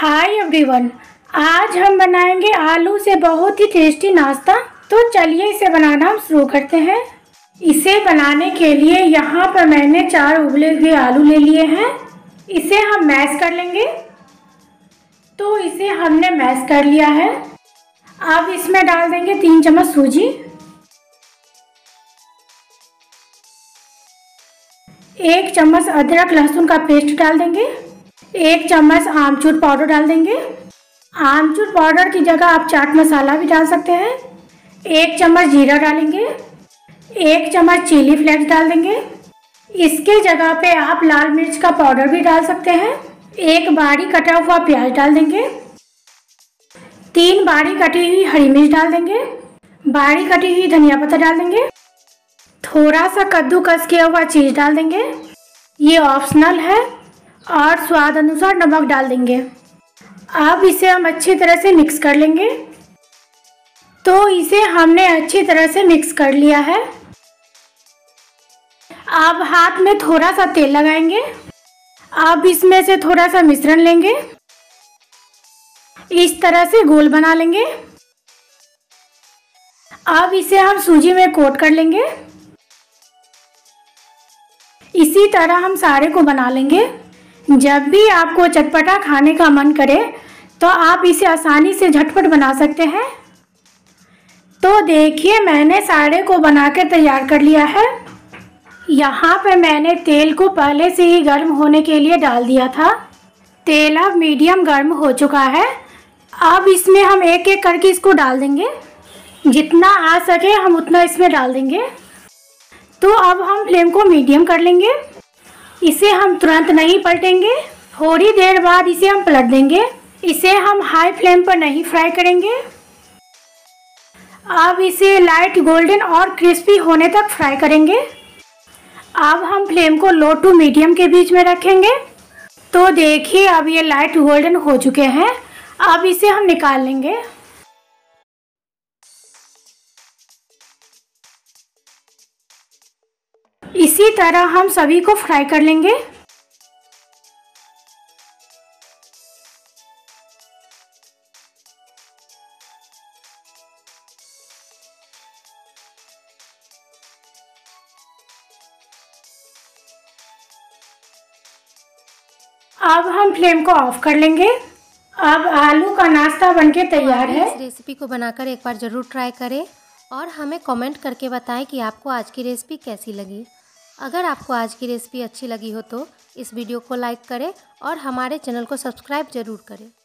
Hi everyone, आज हम बनाएंगे आलू से बहुत ही टेस्टी नाश्ता। तो चलिए इसे बनाना हम शुरू करते हैं। इसे बनाने के लिए यहाँ पर मैंने 4 उबले हुए आलू ले लिए हैं। इसे हम मैश कर लेंगे। तो इसे हमने मैश कर लिया है। अब इसमें डाल देंगे 3 चम्मच सूजी, 1 चम्मच अदरक लहसुन का पेस्ट डाल देंगे, 1 चम्मच आमचूर पाउडर डाल देंगे। आमचूर पाउडर की जगह आप चाट मसाला भी डाल सकते हैं। 1 चम्मच जीरा डालेंगे, 1 चम्मच चिली फ्लेक्स डाल देंगे। इसके जगह पे आप लाल मिर्च का पाउडर भी डाल सकते हैं। 1 बारीक कटा हुआ प्याज डाल देंगे, 3 बारीक कटी हुई हरी मिर्च डाल देंगे, बारीक कटी हुई धनिया पत्ता डाल देंगे, थोड़ा सा कद्दूकस किया हुआ चीज़ डाल देंगे, ये ऑप्शनल है, और स्वाद अनुसार नमक डाल देंगे। अब इसे हम अच्छी तरह से मिक्स कर लेंगे। तो इसे हमने अच्छी तरह से मिक्स कर लिया है। अब हाथ में थोड़ा सा तेल लगाएंगे। अब इसमें से थोड़ा सा मिश्रण लेंगे, इस तरह से गोल बना लेंगे। अब इसे हम सूजी में कोट कर लेंगे। इसी तरह हम सारे को बना लेंगे। जब भी आपको चटपटा खाने का मन करे तो आप इसे आसानी से झटपट बना सकते हैं। तो देखिए, मैंने सारे को बना के तैयार कर लिया है। यहाँ पे मैंने तेल को पहले से ही गर्म होने के लिए डाल दिया था। तेल अब मीडियम गर्म हो चुका है। अब इसमें हम एक एक करके इसको डाल देंगे। जितना आ सके हम उतना इसमें डाल देंगे। तो अब हम फ्लेम को मीडियम कर लेंगे। इसे हम तुरंत नहीं पलटेंगे, थोड़ी देर बाद इसे हम पलट देंगे। इसे हम हाई फ्लेम पर नहीं फ्राई करेंगे। अब इसे लाइट गोल्डन और क्रिस्पी होने तक फ्राई करेंगे। अब हम फ्लेम को लो टू मीडियम के बीच में रखेंगे। तो देखिए, अब ये लाइट गोल्डन हो चुके हैं। अब इसे हम निकाल लेंगे। इसी तरह हम सभी को फ्राई कर लेंगे। अब हम फ्लेम को ऑफ कर लेंगे। अब आलू का नाश्ता बनके तैयार है। इस रेसिपी को बनाकर एक बार जरूर ट्राई करें और हमें कमेंट करके बताएं कि आपको आज की रेसिपी कैसी लगी। अगर आपको आज की रेसिपी अच्छी लगी हो तो इस वीडियो को लाइक करें और हमारे चैनल को सब्सक्राइब ज़रूर करें।